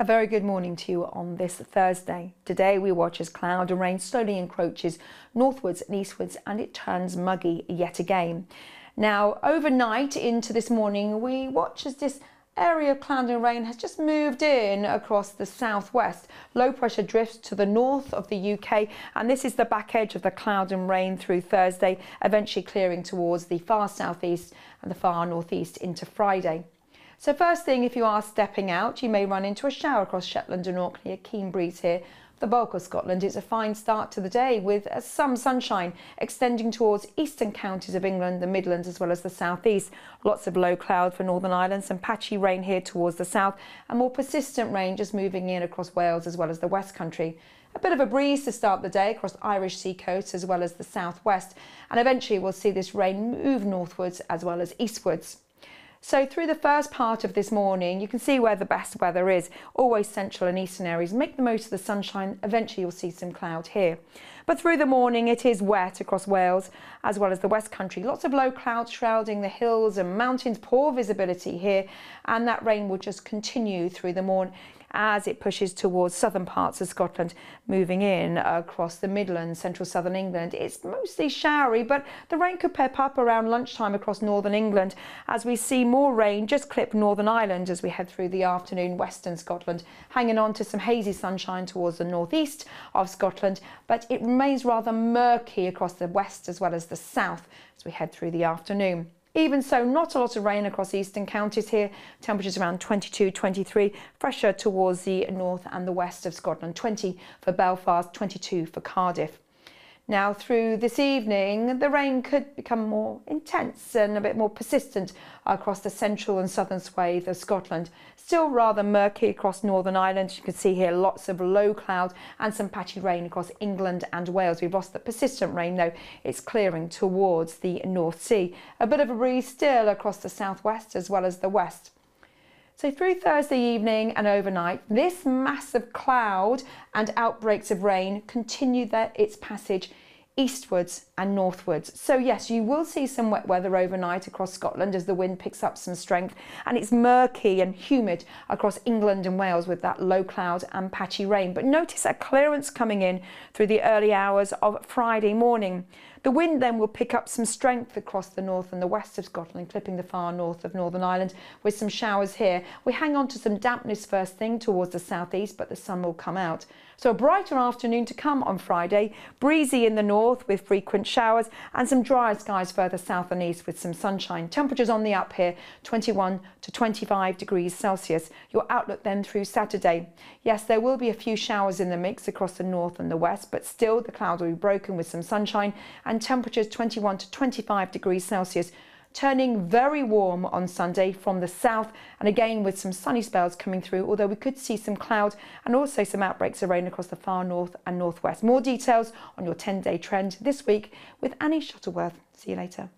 A very good morning to you on this Thursday. Today we watch as cloud and rain slowly encroaches northwards and eastwards, and it turns muggy yet again. Now overnight into this morning we watch as this area of cloud and rain has just moved in across the southwest. Low pressure drifts to the north of the UK, and this is the back edge of the cloud and rain through Thursday, eventually clearing towards the far southeast and the far northeast into Friday. So first thing, if you are stepping out, you may run into a shower across Shetland and Orkney, a keen breeze here. The bulk of Scotland, it's a fine start to the day with some sunshine extending towards eastern counties of England, the Midlands as well as the southeast. Lots of low cloud for Northern Ireland, some patchy rain here towards the south, and more persistent rain just moving in across Wales as well as the West Country. A bit of a breeze to start the day across Irish sea coast as well as the southwest, and eventually we'll see this rain move northwards as well as eastwards. So through the first part of this morning, you can see where the best weather is. Always central and eastern areas. Make the most of the sunshine. Eventually you'll see some cloud here. But through the morning, it is wet across Wales as well as the West Country. Lots of low clouds shrouding the hills and mountains. Poor visibility here. And that rain will just continue through the morning as it pushes towards southern parts of Scotland, moving in across the Midlands, central southern England. It's mostly showery, but the rain could pep up around lunchtime across northern England as we see more rain just clip Northern Ireland as we head through the afternoon. Western Scotland hanging on to some hazy sunshine towards the northeast of Scotland, but it remains rather murky across the west as well as the south as we head through the afternoon. Even so, not a lot of rain across eastern counties here. Temperatures around 22, 23, fresher towards the north and the west of Scotland. 20 for Belfast, 22 for Cardiff. Now through this evening, the rain could become more intense and a bit more persistent across the central and southern swathe of Scotland. Still rather murky across Northern Ireland. You can see here lots of low cloud and some patchy rain across England and Wales. We've lost the persistent rain though. It's clearing towards the North Sea. A bit of a breeze still across the southwest as well as the west. So through Thursday evening and overnight, this mass of cloud and outbreaks of rain continue its passage eastwards and northwards. So yes, you will see some wet weather overnight across Scotland as the wind picks up some strength, and it's murky and humid across England and Wales with that low cloud and patchy rain. But notice a clearance coming in through the early hours of Friday morning. The wind then will pick up some strength across the north and the west of Scotland, clipping the far north of Northern Ireland with some showers here. We hang on to some dampness first thing towards the southeast, but the sun will come out. So a brighter afternoon to come on Friday, breezy in the north with frequent showers and some drier skies further south and east with some sunshine. Temperatures on the up here, 21 to 25 degrees Celsius. Your outlook then through Saturday. Yes, there will be a few showers in the mix across the north and the west, but still the cloud will be broken with some sunshine and temperatures 21 to 25 degrees Celsius, turning very warm on Sunday from the south, and again with some sunny spells coming through, although we could see some cloud and also some outbreaks of rain across the far north and northwest. More details on your 10-day trend this week with Annie Shuttleworth. See you later.